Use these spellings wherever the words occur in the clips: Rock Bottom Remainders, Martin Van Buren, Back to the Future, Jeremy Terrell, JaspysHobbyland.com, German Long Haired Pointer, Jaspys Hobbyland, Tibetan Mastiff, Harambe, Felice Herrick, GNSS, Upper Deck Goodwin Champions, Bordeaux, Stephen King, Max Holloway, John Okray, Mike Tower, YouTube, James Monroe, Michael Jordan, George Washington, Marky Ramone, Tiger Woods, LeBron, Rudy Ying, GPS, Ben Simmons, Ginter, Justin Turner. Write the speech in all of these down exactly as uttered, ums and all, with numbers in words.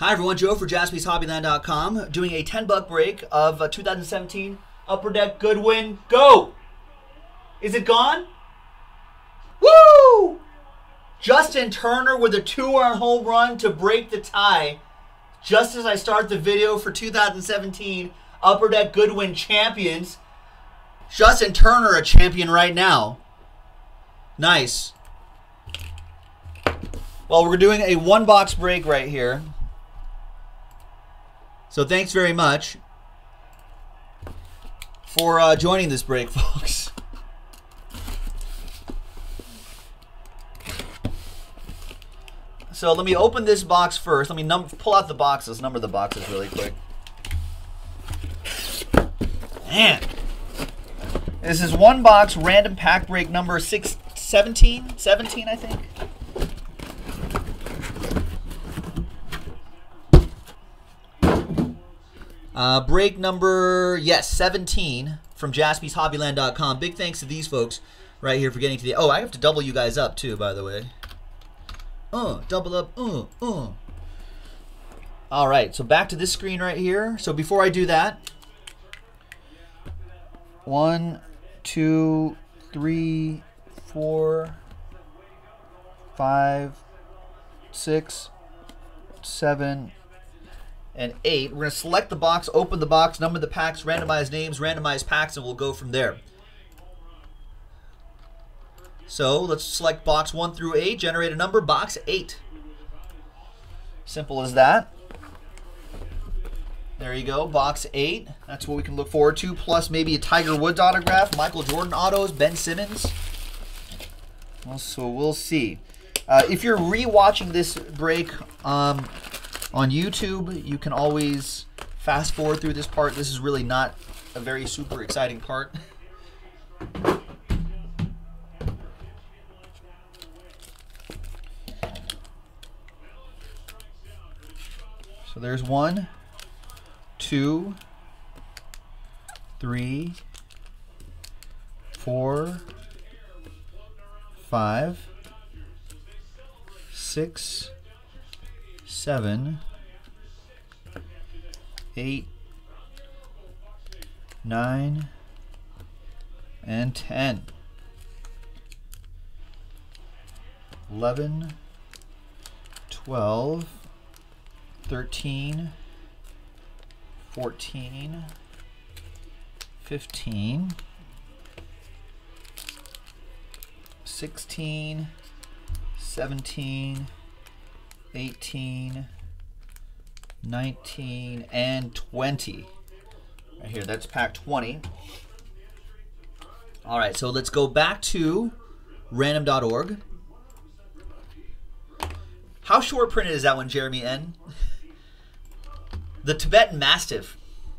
Hi everyone, Joe for Jaspys Hobbyland dot com doing a ten buck break of uh, two thousand seventeen Upper Deck Goodwin Go! Is it gone? Woo! Justin Turner with a two-run home run to break the tie just as I start the video for two thousand seventeen Upper Deck Goodwin Champions. Justin Turner, a champion right now. Nice. Well, we're doing a one-box break right here. So thanks very much for uh, joining this break, folks. So let me open this box first. Let me num pull out the boxes, number the boxes really quick. Man. This is one box random pack break number six, seventeen, seventeen, I think. Uh, break number, yes, seventeen from Jaspys Hobbyland dot com. Big thanks to these folks right here for getting to the... Oh, I have to double you guys up, too, by the way. Uh, double up, uh, uh. All right, so back to this screen right here. So before I do that, one, two, three, four, five, six, seven, and eight. We're going to select the box, open the box, number the packs, randomize names, randomize packs, and we'll go from there. So let's select box one through eight, generate a number, box eight. Simple as that. There you go, box eight. That's what we can look forward to, plus maybe a Tiger Woods autograph, Michael Jordan autos, Ben Simmons. Well, so we'll see. Uh, if you're re-watching this break um, on YouTube, you can always fast forward through this part. This is really not a very super exciting part. So there's one, two, three, four, five, six, seven, eight, nine, and ten, eleven, twelve, thirteen, fourteen, fifteen, sixteen, seventeen, eighteen, nineteen, and twenty. Right here, that's pack twenty. All right, so let's go back to random dot org. How short printed is that one, Jeremy N? The Tibetan Mastiff,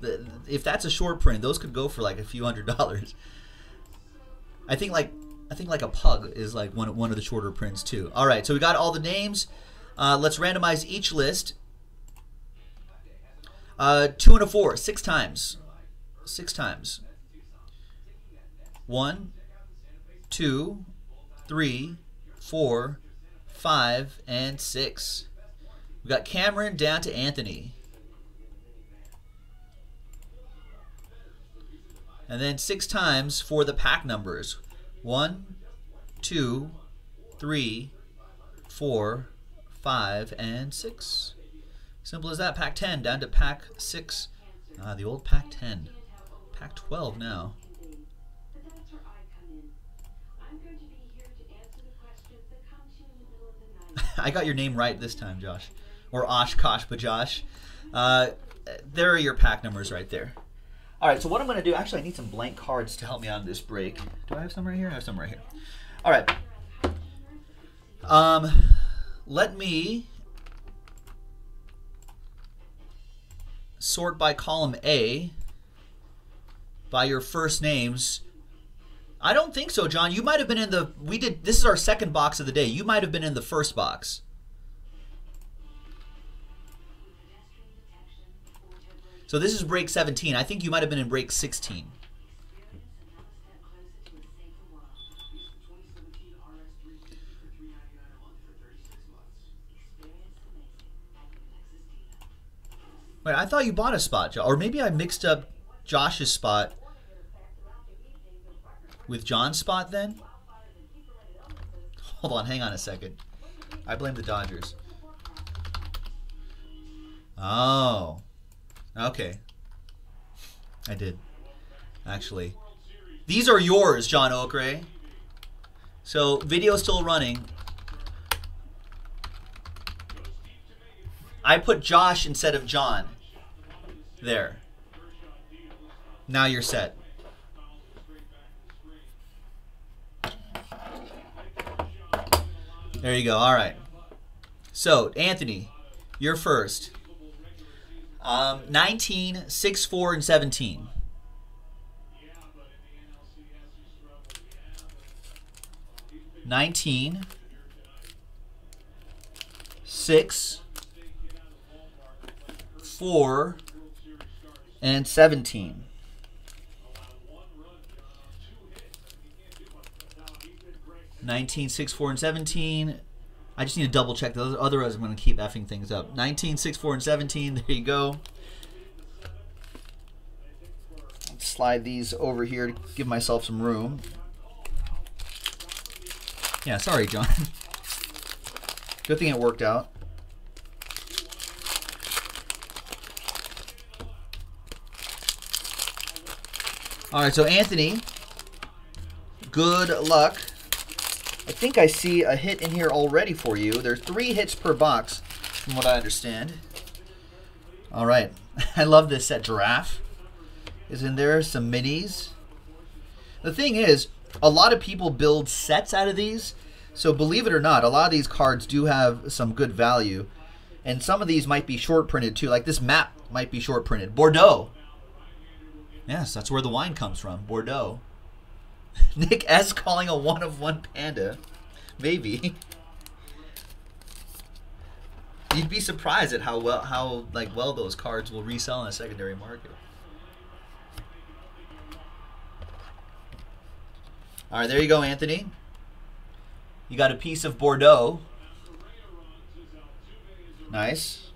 the, if that's a short print, those could go for like a few hundred dollars. I think like I think like a pug is like one one of the shorter prints too. All right, so we got all the names. Uh, let's randomize each list. Uh, two and a four, six times, six times. One, two, three, four, five, and six. We got Cameron down to Anthony. And then six times for the pack numbers. One, two, three, four, five, and six. Simple as that. Pack ten down to pack six. Ah, the old pack ten. Pack twelve now. I got your name right this time, Josh. Or Oshkosh, but Josh. Uh, there are your pack numbers right there. All right, so what I'm going to do, actually I need some blank cards to help me on this break. Do I have some right here? I have some right here. All right. Um, let me sort by column A by your first names. I don't think so, John. You might have been in the, we did, this is our second box of the day. You might have been in the first box. So this is break seventeen. I think you might have been in break sixteen. Wait, I thought you bought a spot, or maybe I mixed up Josh's spot with John's spot then? Hold on, hang on a second. I blame the Dodgers. Oh. Okay. I did. Actually. These are yours, John Okray. So, video's still running. I put Josh instead of John. There. Now you're set. There you go. All right. So, Anthony, you're first. Um, nineteen, six, four, and seventeen. nineteen, six, four, and seventeen. nineteen, six, four, and seventeen. I just need to double check those, otherwise I'm going to keep effing things up. nineteen, six, four, and seventeen. There you go. Let's slide these over here to give myself some room. Yeah, sorry, John. Good thing it worked out. All right, so Anthony, good luck. I think I see a hit in here already for you. There's three hits per box, from what I understand. All right, I love this set. Giraffe is in there, some minis. The thing is, a lot of people build sets out of these, so believe it or not, a lot of these cards do have some good value, and some of these might be short printed too. Like this map might be short printed. Bordeaux. Yes, that's where the wine comes from. Bordeaux. Nick S calling a one of one panda. Maybe. You'd be surprised at how well how like well those cards will resell in a secondary market. All right, there you go, Anthony. You got a piece of Bordeaux. Nice.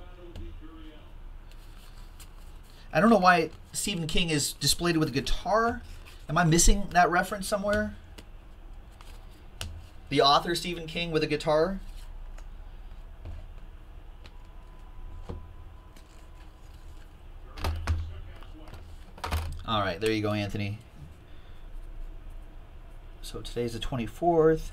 I don't know why Stephen King is displayed with a guitar. Am I missing that reference somewhere? The author Stephen King with a guitar? All right, there you go, Anthony. So today's the twenty-fourth.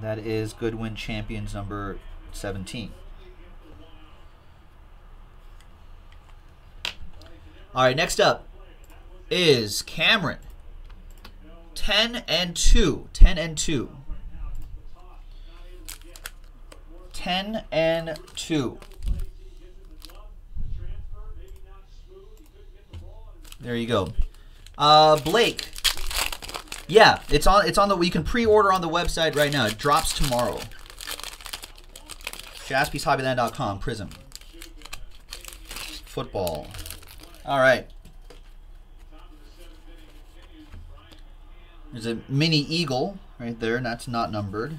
That is Goodwin Champions number seventeen. All right, next up is Cameron. ten and two. ten and two. ten and two. There you go. Uh, Blake. Yeah, it's on it's on the you can pre-order on the website right now. It drops tomorrow. Jaspys Hobbyland dot com, Prism. Football. All right. There's a mini eagle right there, and that's not numbered.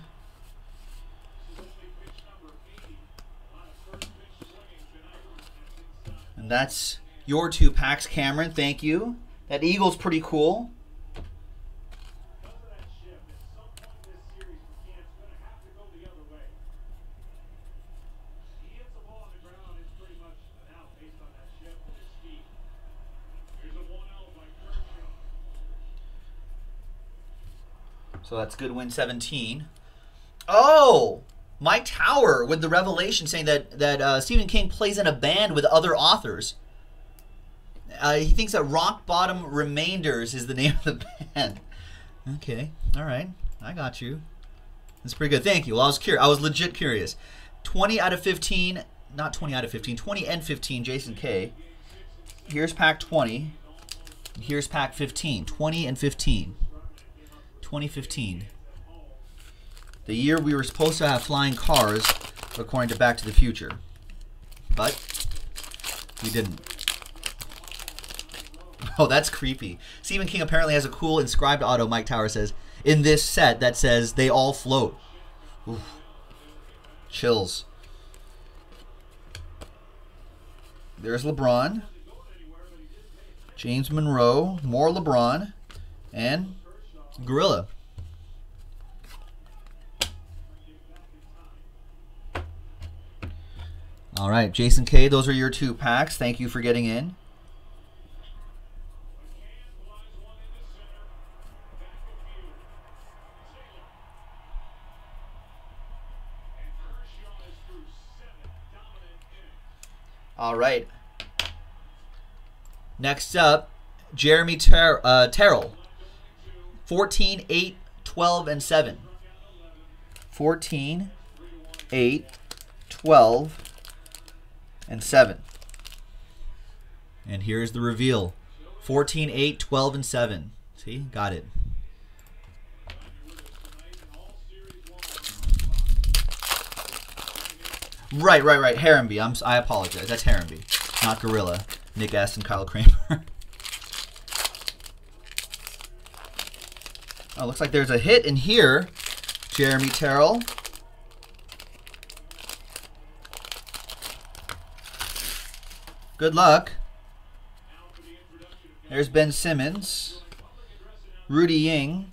And that's your two packs, Cameron. Thank you. That eagle's pretty cool. So that's Goodwin seventeen. Oh, Mike Tower with the revelation saying that that uh, Stephen King plays in a band with other authors. Uh, he thinks that Rock Bottom Remainders is the name of the band. Okay, all right, I got you. That's pretty good. Thank you. Well, I was curious. I was legit curious. twenty out of fifteen, not twenty out of fifteen. twenty and fifteen. Jason K. Here's pack twenty. Here's pack fifteen. twenty and fifteen. twenty fifteen, the year we were supposed to have flying cars, according to Back to the Future, but we didn't. Oh, that's creepy. Stephen King apparently has a cool inscribed auto, Mike Tower says, in this set that says, they all float. Oof. Chills. There's LeBron. James Monroe. More LeBron. And Gorilla. All right, Jason K., those are your two packs. Thank you for getting in. All right. Next up, Jeremy Ter uh, Terrell. fourteen, eight, twelve, and seven. fourteen, eight, twelve, and seven. And here's the reveal. fourteen, eight, twelve, and seven. See? Got it. Right, right, right. Harambe. I'm, I apologize. That's Harambe. Not Gorilla. Nick S. and Kyle Kramer. Oh, looks like there's a hit in here. Jeremy Terrell. Good luck. There's Ben Simmons, Rudy Ying,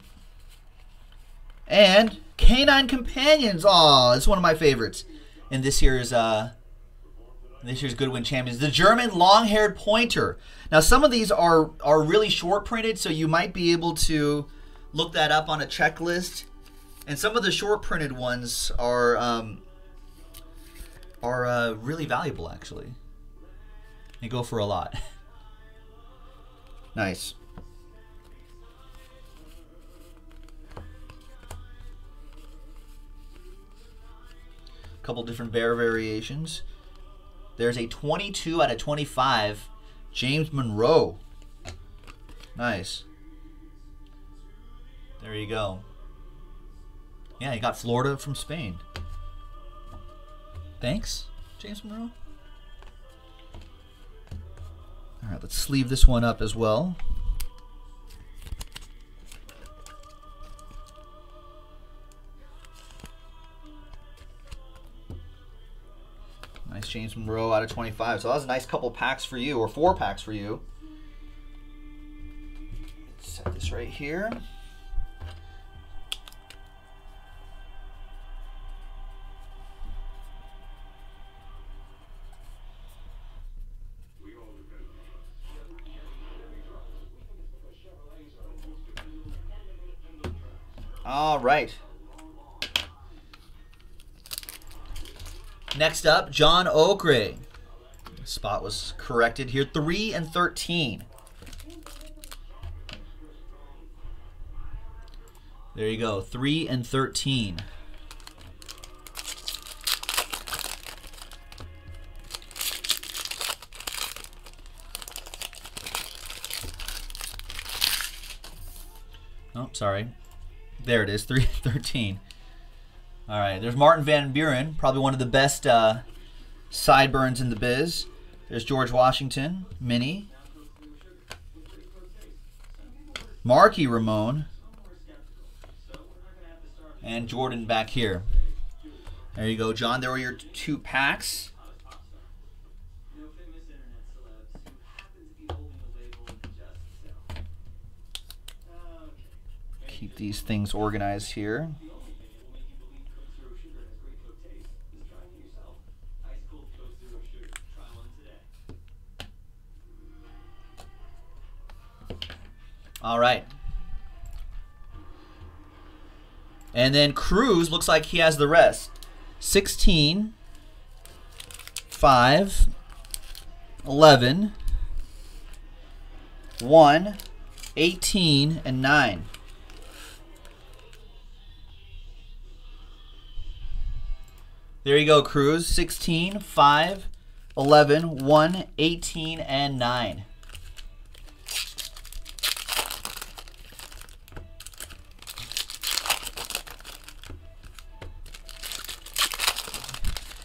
and Canine Companions. Aw, it's one of my favorites. And this year's uh, this year's Goodwin Champions, the German Long Haired Pointer. Now, some of these are are really short printed, so you might be able to look that up on a checklist. And some of the short printed ones are um, are uh, really valuable, actually. They go for a lot. Nice. A couple different bear variations. There's a twenty-two out of twenty-five. James Monroe. Nice. There you go. Yeah, you got Florida from Spain. Thanks, James Monroe. All right, let's sleeve this one up as well. Nice James Monroe out of twenty-five. So that was a nice couple packs for you, or four packs for you. Let's set this right here. All right. Next up, John Okre. Spot was corrected here. three and thirteen. There you go. three and thirteen. Oh, sorry. There it is, three thirteen. All right, there's Martin Van Buren, probably one of the best uh, sideburns in the biz. There's George Washington, mini. Marky Ramone. And Jordan back here. There you go, John. There were your two packs. Keep these things organized here. All right. And then Cruz looks like he has the rest. sixteen, five, eleven, one, eighteen, and nine. There you go, Cruz. sixteen, five, eleven, one, eighteen, and nine.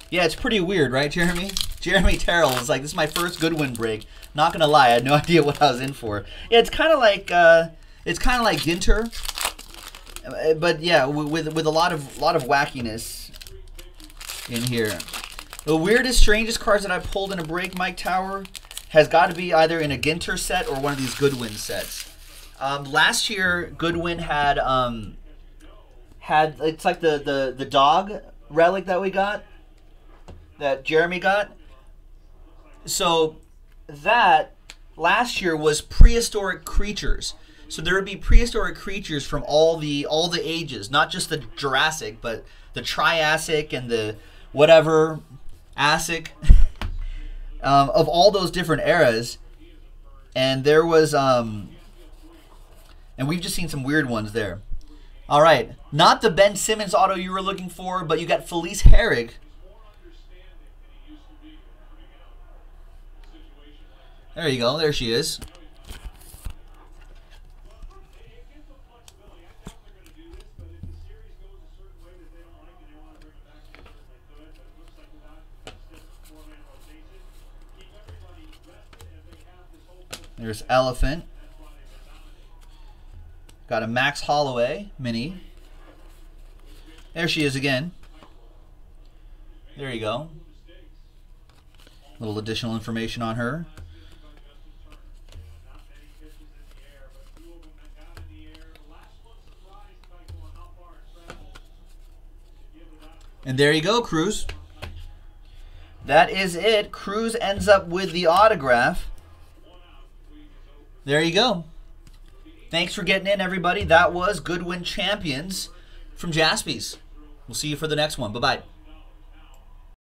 Yeah, it's pretty weird, right, Jeremy? Jeremy Terrell is like, this is my first Goodwin break. Not going to lie, I had no idea what I was in for. Yeah, it's kind of like, uh, it's kind of like Ginter. but yeah, with with a lot of lot of wackiness in here. The weirdest, strangest cards that I pulled in a break, Mike Tower, has got to be either in a Ginter set or one of these Goodwin sets. Um, last year, Goodwin had um, had it's like the the the dog relic that we got, that Jeremy got. So that last year was prehistoric creatures. So there would be prehistoric creatures from all the all the ages, not just the Jurassic, but the Triassic and the whatever, Asic, um, of all those different eras. And there was, um, and we've just seen some weird ones there. All right, not the Ben Simmons auto you were looking for, but you got Felice Herrick. There you go. There she is. There's Elephant. Got a Max Holloway mini. There she is again. There you go. A little additional information on her. And there you go, Cruz. That is it. Cruz ends up with the autograph. There you go. Thanks for getting in, everybody. That was Goodwin Champions from Jaspys. We'll see you for the next one. Bye-bye.